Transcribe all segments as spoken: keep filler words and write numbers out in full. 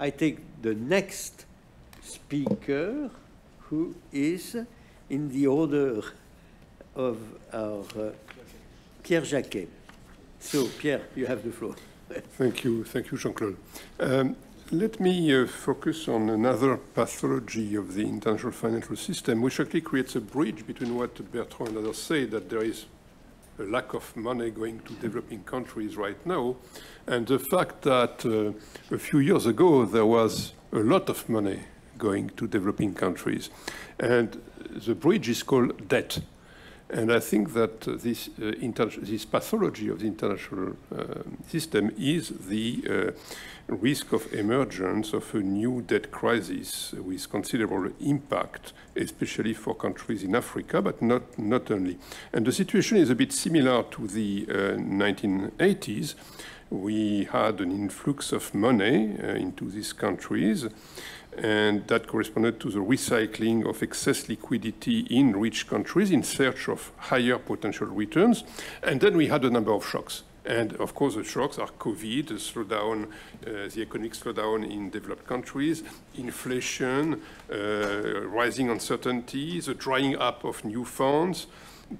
I take the next speaker, who is in the order of our uh, Pierre Jacquet. So, Pierre, you have the floor. Thank you. Thank you, Jean-Claude. Um, let me uh, focus on another pathology of the international financial system, which actually creates a bridge between what Bertrand and others say, that there is a lack of money going to developing countries right now, and the fact that uh, a few years ago there was a lot of money going to developing countries. And the bridge is called debt. And I think that uh, this, uh, inter this pathology of the international uh, system is the uh, risk of emergence of a new debt crisis with considerable impact, especially for countries in Africa, but not, not only. And the situation is a bit similar to the uh, nineteen eighties. We had an influx of money uh, into these countries, and that corresponded to the recycling of excess liquidity in rich countries in search of higher potential returns. And then we had a number of shocks. And of course, the shocks are COVID, the slowdown, uh, the economic slowdown in developed countries, inflation, uh, rising uncertainty, the drying up of new funds,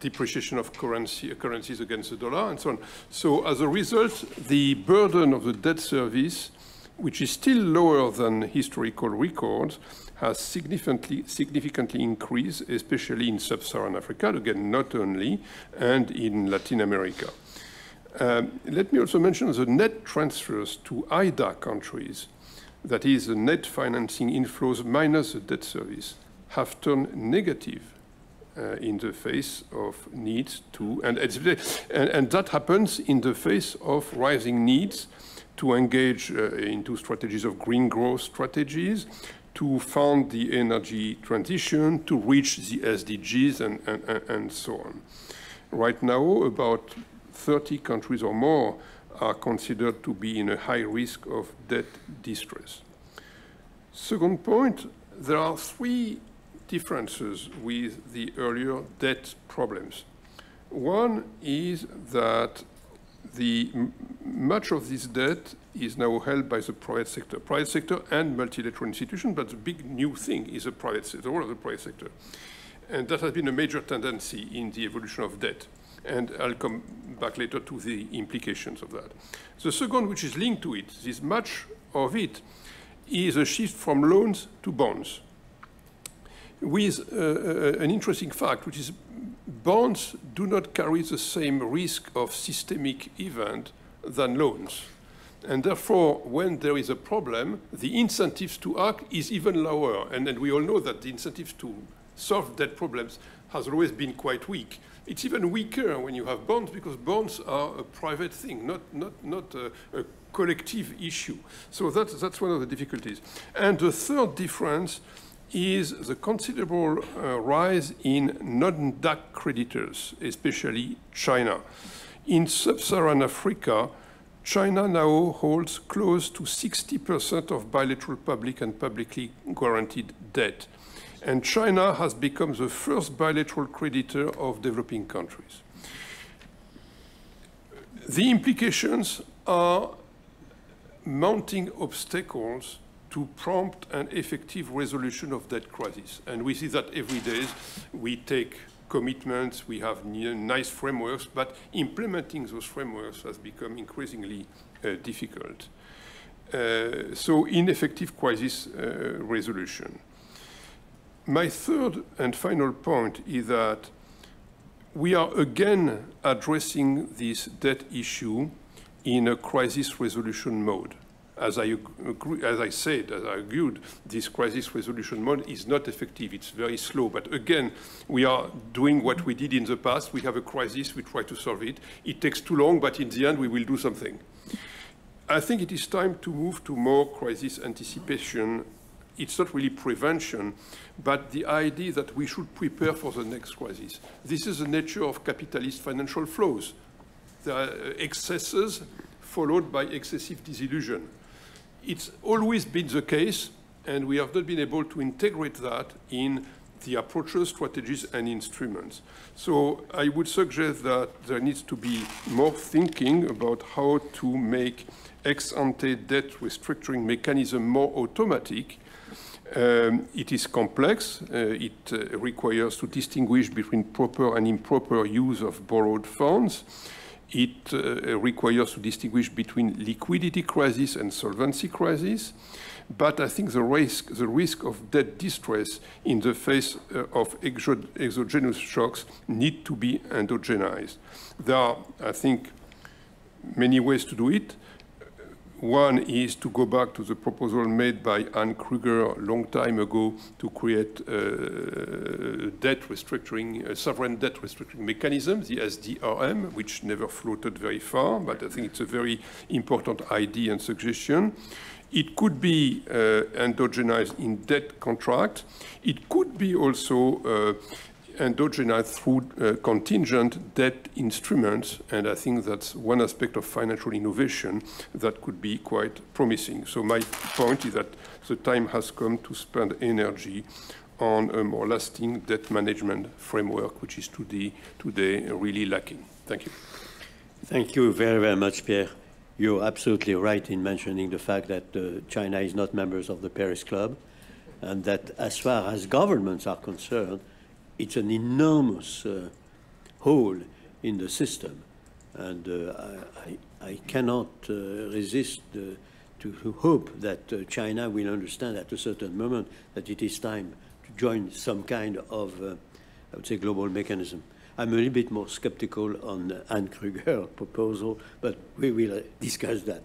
depreciation of currency, currencies against the dollar, and so on. So as a result, the burden of the debt service, which is still lower than historical records, has significantly, significantly increased, especially in sub-Saharan Africa, again, not only, and in Latin America. Um, let me also mention the net transfers to I D A countries, that is, the net financing inflows minus the debt service, have turned negative Uh, in the face of needs to, and, and, and that happens in the face of rising needs to engage uh, into strategies of green growth strategies, to fund the energy transition, to reach the S D Gs, and, and, and so on. Right now, about thirty countries or more are considered to be in a high risk of debt distress. Second point, there are three differences with the earlier debt problems. One is that the, much of this debt is now held by the private sector, private sector and multilateral institutions, but the big new thing is the private sector, all of the private sector. And that has been a major tendency in the evolution of debt. And I'll come back later to the implications of that. The second, which is linked to it, is much of it is a shift from loans to bonds, with uh, an interesting fact, which is bonds do not carry the same risk of systemic event than loans. And therefore, when there is a problem, the incentives to act is even lower. And, and we all know that the incentives to solve debt problems has always been quite weak. It's even weaker when you have bonds, because bonds are a private thing, not, not, not a, a collective issue. So that's, that's one of the difficulties. And the third difference is the considerable uh, rise in non-D A C creditors, especially China. In sub-Saharan Africa, China now holds close to sixty percent of bilateral public and publicly guaranteed debt. And China has become the first bilateral creditor of developing countries. The implications are mounting obstacles to prompt and effective resolution of that crisis. And we see that every day. We take commitments, we have nice frameworks, but implementing those frameworks has become increasingly uh, difficult. Uh, so ineffective crisis uh, resolution. My third and final point is that we are again addressing this debt issue in a crisis resolution mode. As I, agree, as I said, as I argued, this crisis resolution mode is not effective. It's very slow. But again, we are doing what we did in the past. We have a crisis. We try to solve it. It takes too long, but in the end, we will do something. I think it is time to move to more crisis anticipation. It's not really prevention, but the idea that we should prepare for the next crisis. This is the nature of capitalist financial flows. There are excesses followed by excessive disillusion. It's always been the case, and we have not been able to integrate that in the approaches, strategies, and instruments. So I would suggest that there needs to be more thinking about how to make ex-ante debt restructuring mechanism more automatic. Um, it is complex. Uh, it uh, requires to distinguish between proper and improper use of borrowed funds. It uh, requires to distinguish between liquidity crisis and solvency crisis. But I think the risk, the risk of debt distress in the face uh, of exogenous shocks need to be endogenized. There are, I think, many ways to do it. One is to go back to the proposal made by Anne Krueger a long time ago to create a debt restructuring, a sovereign debt restructuring mechanism, the S D R M, which never floated very far, but I think it's a very important idea and suggestion. It could be uh, endogenized in debt contracts. It could be also uh, endogenized through uh, contingent debt instruments, and I think that's one aspect of financial innovation that could be quite promising. So my point is that the time has come to spend energy on a more lasting debt management framework, which is today, today really lacking. Thank you. Thank you very, very much, Pierre. You're absolutely right in mentioning the fact that uh, China is not members of the Paris Club, and that as far as governments are concerned, it's an enormous uh, hole in the system, and uh, I, I cannot uh, resist uh, to, to hope that uh, China will understand at a certain moment that it is time to join some kind of, uh, I would say, global mechanism. I'm a little bit more skeptical on Anne Krueger's proposal, but we will uh, discuss that.